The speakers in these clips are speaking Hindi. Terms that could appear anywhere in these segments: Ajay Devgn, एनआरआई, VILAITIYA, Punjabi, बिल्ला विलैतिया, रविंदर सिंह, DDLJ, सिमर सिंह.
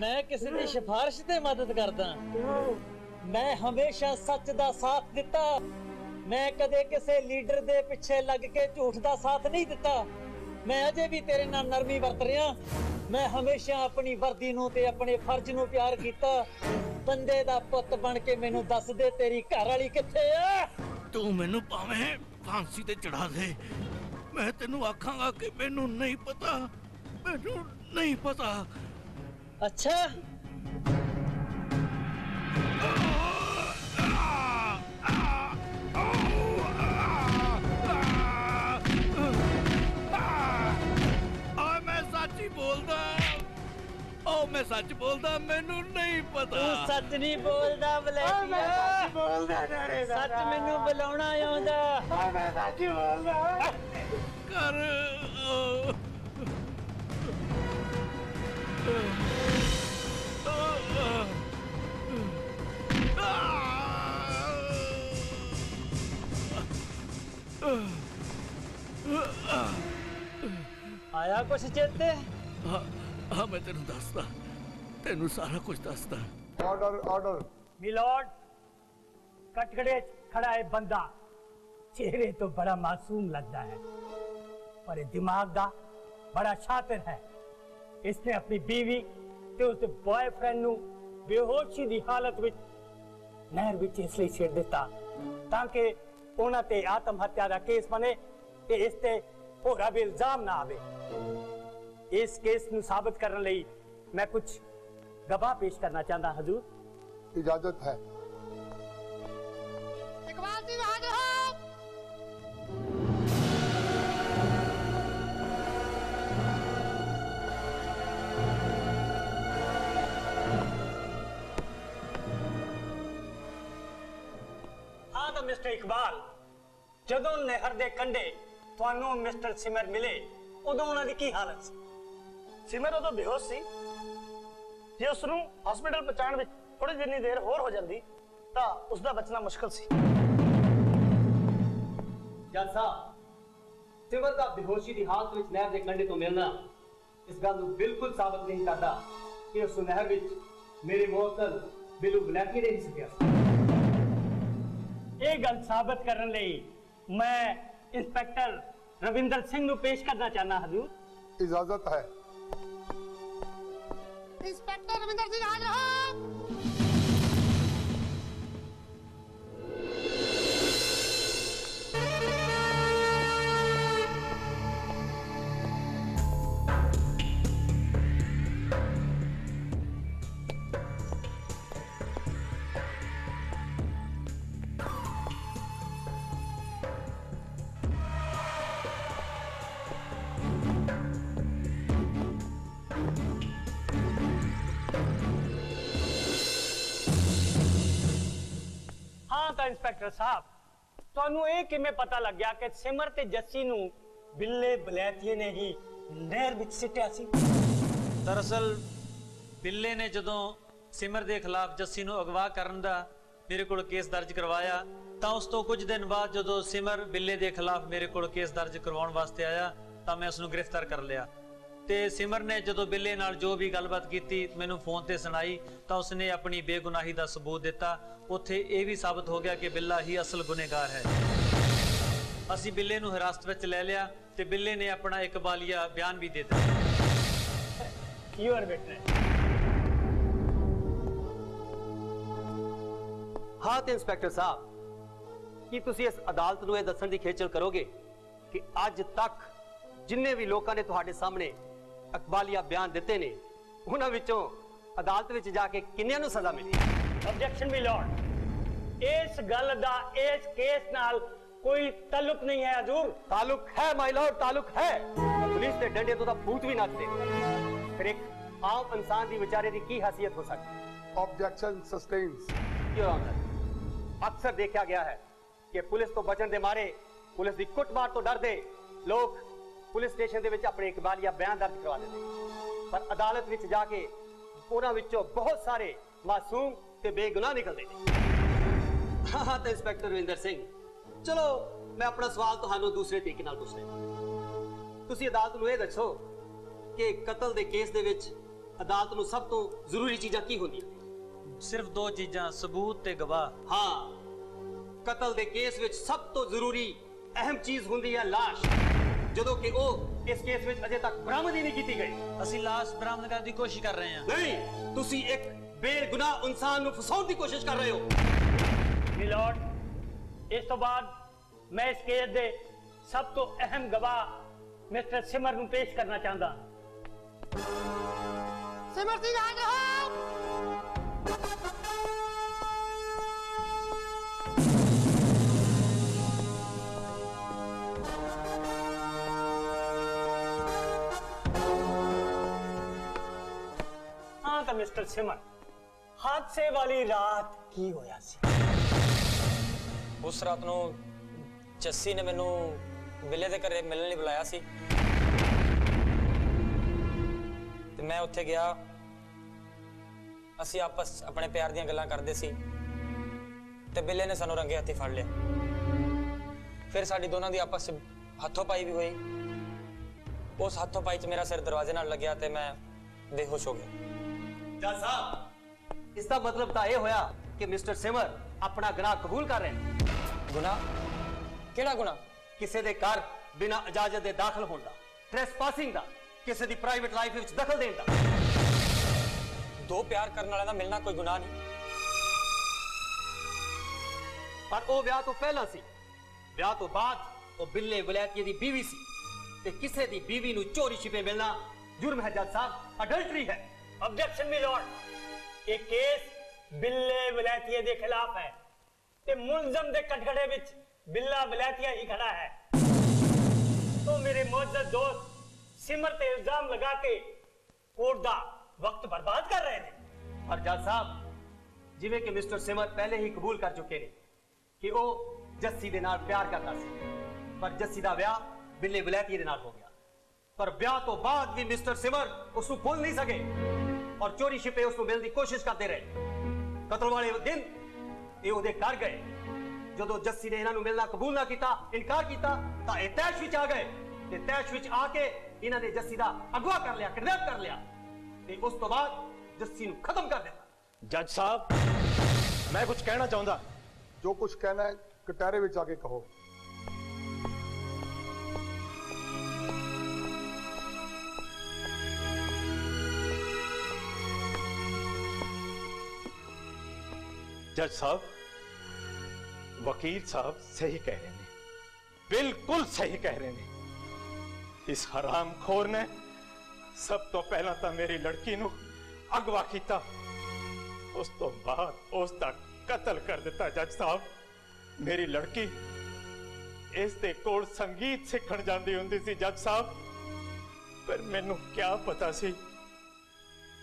मैं किसी की सिफारिश से मदद करदा, मैं हमेशा सच का साथ दिता, मैं कदे किसी लीडर दे पिछे लग के झूठ का साथ नहीं दिता। मैं अजे भी तेरे नाल नरमी वरत रहा, मैं हमेशा अपनी वर्दी नूं ते अपने फर्ज नूं प्यार कीता। बंदे दा पुत बन के मैनू दस दे तेरी घर वाली किथे है। तू मैनू भावें फांसी ते चढ़ा दे, मैं तेनू आखांगा कि मैनू नहीं पता, मैनू नहीं पता। अच्छा मैं सच बोलदा, मैनू नहीं पता। तू सच नहीं बोलदा वलैतिया, सच बोलदा डरे दा, सच मैनू बुलाउणा आउंदा। मैं सच बोलदा कर। आया कुछ चेते? हाँ, मैं तेनू दसदा, तेनू सारा कुछ दसदा। ऑर्डर ऑर्डर मिलोड, कटकड़े खड़ा है बंदा, चेहरे तो बड़ा मासूम लगता है पर दिमाग दा बड़ा शातिर है। इसने अपनी बीवी ते उसके बॉयफ्रेंड नू बेहोशी दी हालत विच नहर विच इसलिए छेड़ दिता ताकि उन्हां ते आत्म हत्या दा केस बने ते इस ते होरा भी इल्जाम ना आवे। इस केस नू साबित करने लई मैं कुछ गवाह पेश करना चाहता। हजूर इजाजत है। इकबाल जी हाजिर हो। हाँ तो मिस्टर इकबाल, जदों नहर दे कंढे तुहानू मिस्टर सिमर मिले उदों उन्हां दी की हालत सी? सिमर उदों बेहोश सी। जे उसनू हॉस्पिटल पहुंचाने विच थोड़ी जिन्नी देर होर हो जांदी तां उसदा बचना मुश्किल सी। जज साहब, सिमर दा बेहोशी दी हालत विच नहर दे कंढे तो मिलना इस गल नू बिल्कुल साबित नहीं करदा कि उस नहर विच मेरे मोहतल बिलू विलायती नहीं सकिया। ये गल साबित करने लई मैं इंस्पेक्टर रविंदर सिंह नू पेश करना चाहना। हजूर इजाजत है। इंस्पेक्टर रविंदर सिंह हाजिर हो। इंस्पेक्टर साहब, तुहानू ये किवें पता लग गया कि सिमर ते जस्सी नू बिल्ले विलायतीये ने ही नहर विच सिटिया सी? दरअसल बिल्ले ने जदों सिमर दे खिलाफ जस्सी नू अगवा करन दा मेरे कोल केस दर्ज करवाया तां उस तों कुछ दिन बाद जदों सिमर बिल्ले दे खिलाफ मेरे कोल केस दर्ज करवाउण वास्ते आया तां मैं उसनू गिरफ्तार कर लिया। ते सिमर ने जदों बिल्ले नाल जो भी गलबात की मैनू फोन ते सुनाई तो उसने अपनी बेगुनाही का सबूत दिता। उत्थे यह भी साबित हो गया कि बिल्ला ही असल गुनहगार है। असी बिल्ले नू हिरासत विच ले लिया ते बिल्ले ने अपना इकबालिया बयान भी दे दिया। हाँ तो इंस्पैक्टर साहब, की तुसी इस अदालत नू यह दस्सण दी खेचल करोगे कि अज तक जिन्हें भी लोगों ने तुहाडे सामने अकबालिया बयान दिते ने उन्हां विचों अदालत विच जाके किन्नियां नूं सज़ा मिली? ऑब्जेक्शन भी लॉर्ड, इस गल दा इस केस नाल कोई ताल्लुक नहीं है। हजूर ताल्लुक है माय लॉर्ड, ताल्लुक है। पुलिस दे डंडे तो भूत भी नचदे, फिर एक आम इंसान दी विचारे दी की हैसियत हो सकती? Objection sustains. योर ऑनर, अक्सर देखा गया है कि पुलिस तो बचण दे मारे, पुलिस दी कुटमार तो डरदे लोग पुलिस स्टेशन दे विच अपने इकबालिया बयान दर्ज करवा देते, पर अदालत विच जाके उन्हां विचों बहुत सारे मासूम ते बेगुनाह निकलदे ने। हाँ तो इंस्पैक्टर रविंदर सिंह, चलो मैं अपना सवाल तुहानू दूसरे तरीके नाल पुछदा। तुसी अदालत नूं इह दस्सो कि कतल दे केस दे विच अदालत में सब तो जरूरी चीजा की होंगी? सिर्फ दो चीजा, सबूत ते गवाह। हाँ, कतल दे केस विच सब तो जरूरी अहम चीज होंगी है लाश, जो कि इस केस विच अजे तक बरामद ही नहीं की गई। असि लाश बरामद करने की कोशिश कर रहे हैं। नहीं, तुसी एक बेगुनाह इंसान को फसाने की कोशिश कर रहे हो। मिलॉर्ड, इस तो बाद मैं इस केस दे सब तो अहम गवाह मिस्टर सिमर को पेश करना चाहता। सिमर सिंह आगे आओ। हाँ तो मिस्टर सिमर, हादसे वाली रात की होया सी? उस रात नो जस्सी ने मैनू विले दे घरे मिलने लिए बुलाया सी। ते मैं उत्थे गया, असी आपस अपने प्यार दियां गल्लां करदे सी ते विले ने सानू रंगे हत्थी फड़ लिया। फिर साडी दोनों दी आपस हथों पाई भी हुई। उस हथों पाई च मेरा सिर दरवाजे नाल लग गया ते मैं बेहोश हो गया। जज साहब, इसका मतलब तां यह होया कि मिस्टर सिमर अपना गुनाह कबूल कर रहे हैं। गुनाह? केड़ा गुनाह? किसी के घर बिना इजाजत के दाखिल होने का, ट्रेसपासिंग का, किसी की प्राइवेट लाइफ में दखल देने का। दो प्यार करने वाले का मिलना कोई गुनाह नहीं, पर वो ब्याह तो पहला सी, ब्याह तो बाद वो बिल्ले विलैतिया की बीवी सी ते किसी की बीवी को चोरी छिपे मिलना जुर्म है जज साहब, अडल्टरी है। ऑब्जेक्शन माय लॉर्ड, ये केस बिल्ले विलैतिया के खिलाफ है ते मुलजम के कटघड़े विच बिल्ला विलैतिया ही खड़ा है। तो मेरे मोअज़्ज़ज़ दोस्त सिमर पे इल्जाम लगा के कोर्ट दा वक्त बर्बाद कर रहे ने। और जज साहब, जिवें कि मिस्टर सिमर पहले ही कबूल कर चुके ने कि वो जस्सी दे नाल प्यार करता सी, पर जस्सी दा ब्याह बिल्ले विलैतिया दे नाल हो गया। पर ब्याह तो बाद भी मिस्टर सिमर उसनू भुल नहीं सके और चोरी छिपे उसनू मिलने की कोशिश करते रहे। कतल वाले दिन ये उहदे घर गए, जो जस्सी ने इन्होंने मिलना कबूल ना किया, इनकार किया, तो यह तैश विच आ गए। तैश विच आके इन्होंने जस्सी का अगवा कर लिया, किडनैप कर लिया, उस तो बाद जस्सी को खत्म कर दिया। जज साहब, मैं कुछ कहना चाहता। जो कुछ कहना है कटहरे विच आके कहो। जज साहब, वकील साहब सही कह रहे हैं, बिल्कुल सही कह रहे हैं। इस हराम खोर ने सब तो पहला तो मेरी लड़की नू अगवा किया, उस तो बाद उस दा कतल कर दिता। जज साहब, मेरी लड़की इस दे कोल संगीत सीखण जांदी हुंदी सी जज साहब, पर मैनू क्या पता सी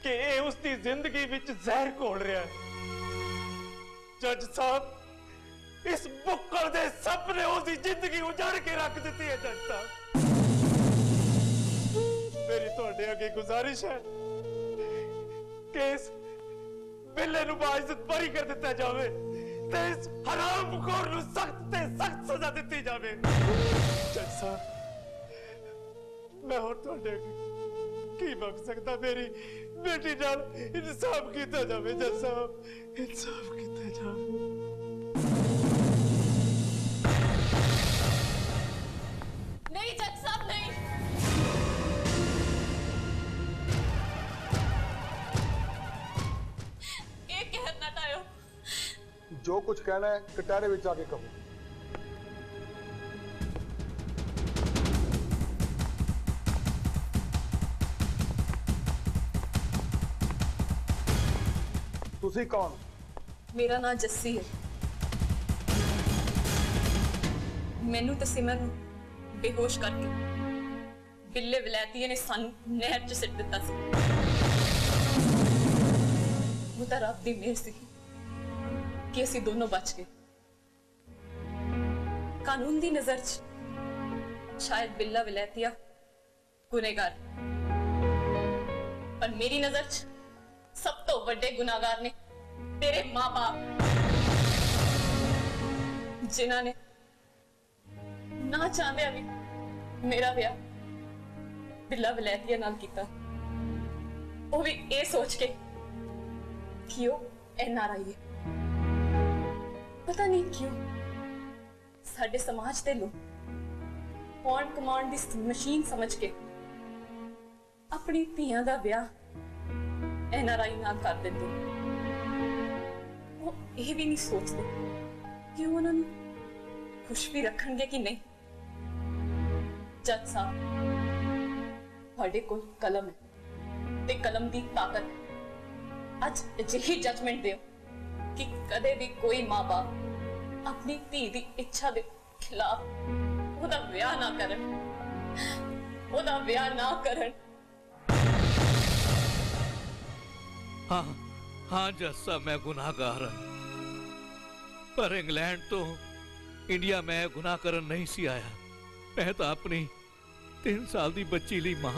कि ये उसकी जिंदगी विच जहर घोल रहा है। जज साहब, इस बुक्कड़ दे सपने उसकी जिंदगी उजाड़ के रख दी है। जज साहब, मेरी तुहाडे अगे गुजारिश है, केस बिल्ले नूं बाइज्जत बरी कर दिता जावे ते इस हरामखोर नूं सख्त ते सख्त सजा दी जावे। जज साहब, मैं होर तुहाडे की मंग सकदा? मेरी बेटी नाल इंसाफ कीता जावे। जज साहब, इंसाफ कीता जावे। नहीं जज साहब, नहीं। ये कहर ना टायो। जो कुछ कहना है कटहरे विच आके कहो। तुसी कौन? मेरा नाम जस्सी है। मैनू तो सिमर बेहोश करके बिल्ले विलैतिया ने सानू नहर च सिट दिता सी। मुता रब दी मेहर सी कि असीं दोनों बच गए। कानून दी नजर च शायद बिल्ला विलैतिया गुनहगार, पर मेरी नजर च सब तो वड्डे गुनाहगार ने तेरे मां बाप, जिन्हां ने ना चाहते अभी मेरा ब्याह बिल्ला विलैतिया नाल कीता। वो भी ये सोच के कि वो एनआरआई है। पता नहीं क्यों साडे समाज के लोग फॉरेन कमांड की मशीन समझ के अपनी धियां दा ब्याह एनआरआई नाल कर देते। वो ये भी नहीं सोचते कि उन्होंने खुश भी रखेंगे कि नहीं। जज साहब, तुहाडे कोल कलम है, कलम की ताकत। आज अजिही जजमेंट दो कि कदे भी कोई मां बाप अपनी धी की इच्छा के खिलाफ उहदा विआह ना करन, उहदा विआह ना करन। हाँ हाँ जज साहब, मैं गुनाहगार हूं, पर इंग्लैंड तो इंडिया में गुनाह करन नहीं सी आया। मैं तो अपनी 3 साल की बच्ची लई मां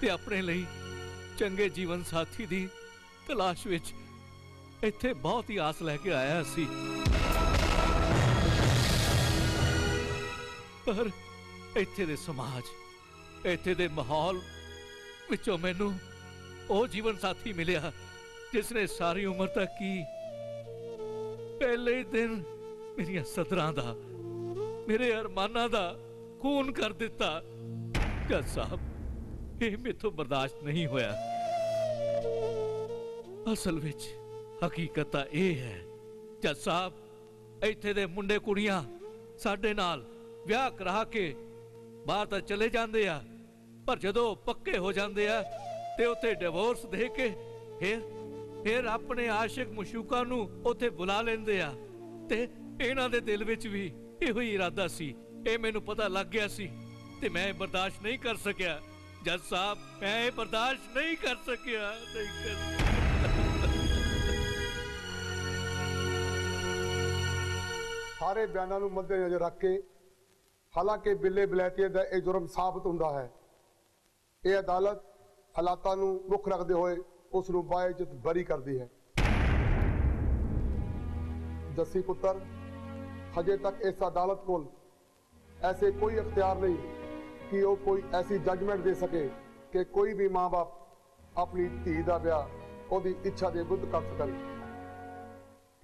ते अपने लई चंगे जीवन साथी दी तलाश विच इत्थे बहुत ही आस लैके आया सी, पर इत्थे दे समाज, इत्थे दे माहौल विचों मैनू ओ जीवन साथी मिलिया जिसने सारी उम्र तक की पहले ही दिन मेरिया सदरां दा, मेरे अरमानां दा खून कर दिता। जज साहब, ये मेथों बर्दाश्त नहीं होया। असल विच हकीकत ये है जज साहब, इत्थे दे मुंडे कुड़ियां साडे नाल विआह करा के बाहर तो चले जाते हैं, पर जदों पक्के हो जाते हैं तो उत्थे डिवोर्स दे के फिर अपने आशिक मशूका नूं उत्थे बुला लेंदे आ। ते इन्हां दे दिल विच भी इहो ही इरादा सी, ये मैनूं पता लग गया सी ते मैं बर्दाश्त नहीं कर सकिया। जज साहब, मैं बर्दाश्त नहीं कर सकिया, नहीं कर। सारे बयानों को मद्देनजर रख के हालांकि बिले विलायतिया का यह जुर्म साबित होता है, ये अदालत हालातों को मुख रखते हुए उसको बाइज्जत बरी करती है। जस्सी पुत्र, हजे तक इस अदालत को ऐसे कोई अख्तियार नहीं कि वह कोई ऐसी जजमेंट दे सके कि कोई भी माँ बाप अपनी धी का ब्याह उसकी इच्छा के विरुद्ध कर सकन।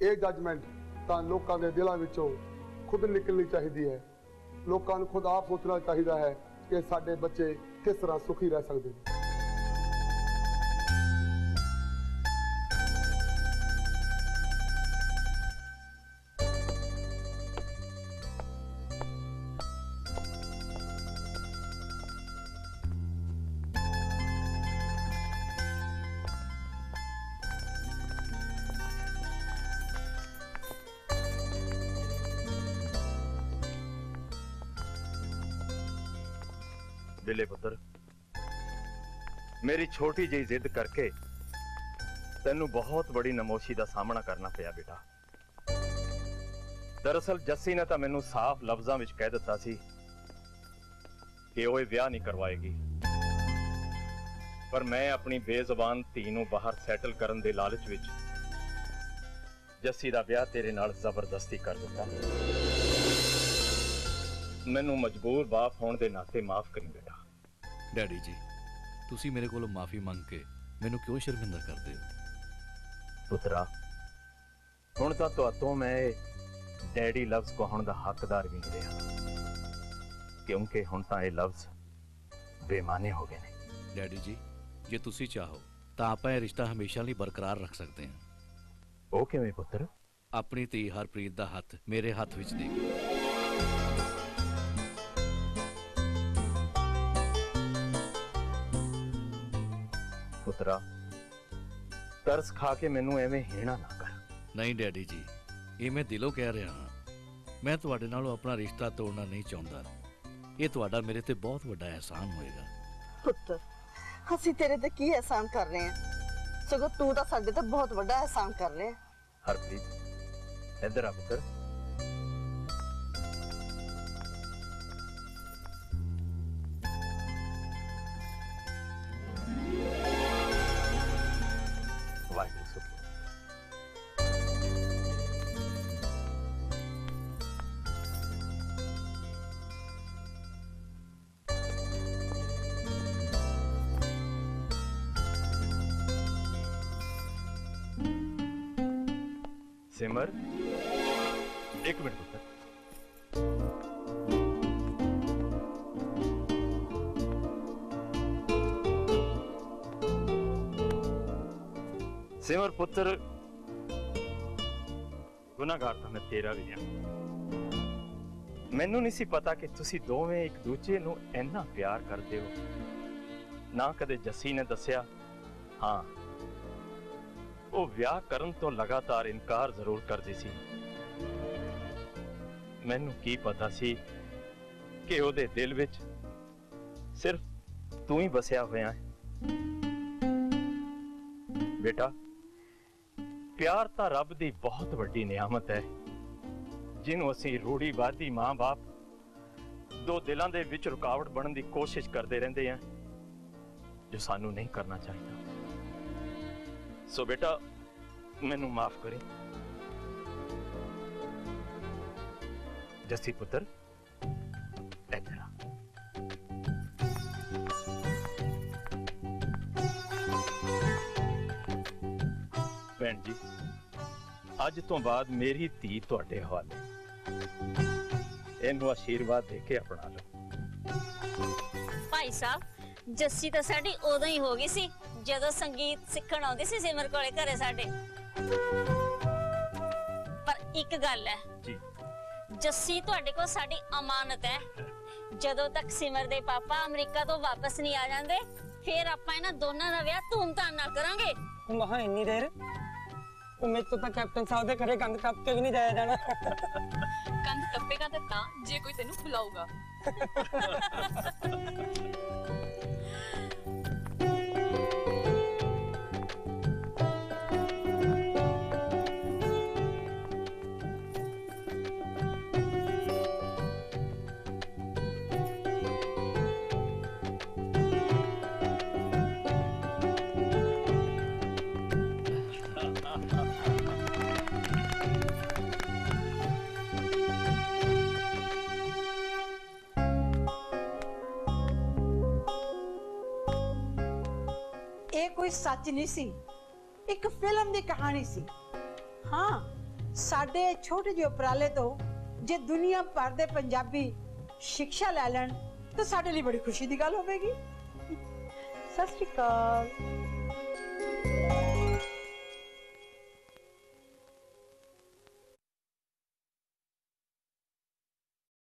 ये जजमेंट तो लोगों के दिलों विचों खुद निकलनी चाहिए है। लोगों को खुद आप सोचना चाहिए है कि साडे बच्चे किस तरह सुखी रह सकते हैं। बिले पुत्र, मेरी छोटी जी जिद करके तेनू बहुत बड़ी नमोशी का सामना करना पिया बेटा। दरअसल जस्सी ने तो मैनू साफ लफ्जां विच कह दिता सी कि ओए विआह नहीं करवाएगी, पर मैं अपनी बेजबान धी नू बाहर सैटल करन दे लालच विच जस्सी दा विआह तेरे नाल जबरदस्ती कर दिता। मैनू मजबूर बाप होने के नाते माफ करी बेटा। डैडी जी, तुसी मेरे को माफी मंग के मैनू क्यों शर्मिंदा करते हो? पुत्रा, हुण तां तुहाडे मैं डैडी लफ्ज कहण दा हकदार भी नहीं रहा, क्योंकि हुण तां ये लफ्ज बेमाने हो गए ने। डैडी जी, जे तुसी चाहो तां आपां ये रिश्ता हमेशा लई बरकरार रख सकते हैं। ओह किवें पुत्र? अपनी धी हरप्रीत दा हथ मेरे हथ विच दे के पुत्रा, तरस खा के मैनू एवें हीणा ना कर। नहीं डैडी जी, ये मैं दिलों कह रहा हाँ, मैं तुहाडे नालों अपना रिश्ता तोड़ना नहीं चाहता। ये तुहाडा मेरे ते बहुत वड्डा एहसान होएगा। पुत्र, असीं तेरे ते की एहसान कर रहे हैं, सगों तू तां साडे ते बहुत वड्डा एहसान कर रहे हैं। हरप्रीत, इधर आ पुत्र। सिमर, एक मिनट पुत्र। सिमर पुत्र, गुनाहगार था मैं तेरा भी हां। मैनू नहीं सी पता कि तुसी दोवें एक दूजे नू इन्ना प्यार करदे हो। ना कदे जसी ने दस्या, हां वो विआह करन तो लगातार इनकार जरूर करदी सी। मैनू की पता सी कि ओदे दिल विच सिर्फ तू ही बसिया होया है। बेटा प्यार ता रब दी बहुत बड़ी नियामत है, जिन्हों असी रूढ़ीवादी मां बाप दो दिलों के विच रुकावट बनने की कोशिश करते रहते हैं, जो सानू नहीं करना चाहिए। सो बेटा मैनू माफ करी। जस्सी पुत्र, भैन जी अज तो बाद मेरी धी तुहाडे हवाले, इनू आशीर्वाद देके अपना लो। भाई साहब जस्सी तो साडी उदों ही हो गई सी जदों संगीत सीखण आउंदी सी सिमर कोले घरे साडे। पर एक गल है जी, जस्सी तुहाडे कोल साडी अमानत है। जदों तक सिमर दे पापा अमरीका तो वापस नहीं आ जांदे फिर आपां इन्हां दोनां दा विआह धूमधाम नाल करांगे। वहां इन्नी देर उम्मीद तो कैप्टन साहब दे घरे गंद टप के भी नहीं जाया जाना। गंद टपेगा तो तां जे कोई तैनू बुलाऊगा। कोई सच नहीं सी, एक फिल्म दी कहानी सी। हाँ साडे छोटे जे उपराले तो जे दुनिया भर दे पंजाबी शिक्षा ले लैन तो साडे लिए बड़ी खुशी दी गल होवेगी। सत श्री अकाल।